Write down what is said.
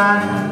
Bye.